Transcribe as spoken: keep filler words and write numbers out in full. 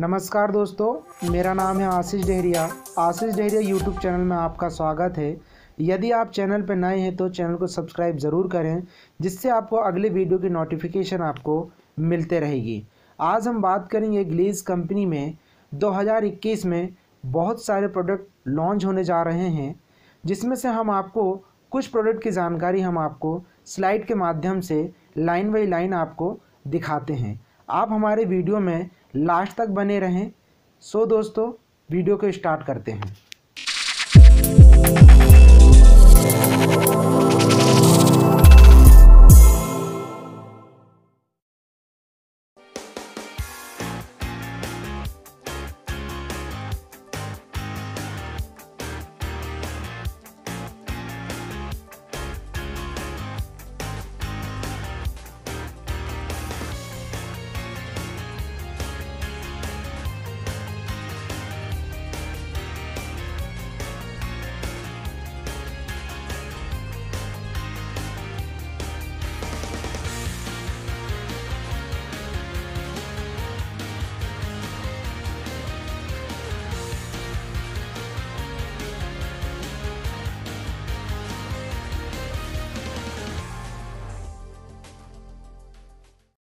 नमस्कार दोस्तों, मेरा नाम है आशीष डेहरिया। आशीष डेहरिया यूट्यूब चैनल में आपका स्वागत है। यदि आप चैनल पर नए हैं तो चैनल को सब्सक्राइब ज़रूर करें, जिससे आपको अगले वीडियो की नोटिफिकेशन आपको मिलते रहेगी। आज हम बात करेंगे ग्लेज़ कंपनी में दो हज़ार इक्कीस में बहुत सारे प्रोडक्ट लॉन्च होने जा रहे हैं, जिसमें से हम आपको कुछ प्रोडक्ट की जानकारी हम आपको स्लाइड के माध्यम से लाइन बाई लाइन आपको दिखाते हैं। आप हमारे वीडियो में लास्ट तक बने रहें। सो दोस्तों, वीडियो को स्टार्ट करते हैं।